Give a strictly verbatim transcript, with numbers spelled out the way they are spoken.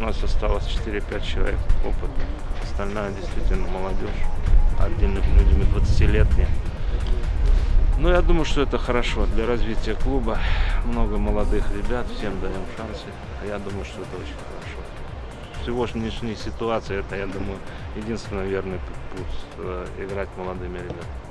У нас осталось четыре-пять человек опытных. Остальная действительно молодежь, отдельными людьми двадцатилетние. Но я думаю, что это хорошо для развития клуба. Много молодых ребят, всем даем шансы. Я думаю, что это очень хорошо. Сегодняшняя ситуация, это, я думаю, единственный верный путь — играть молодыми ребятами.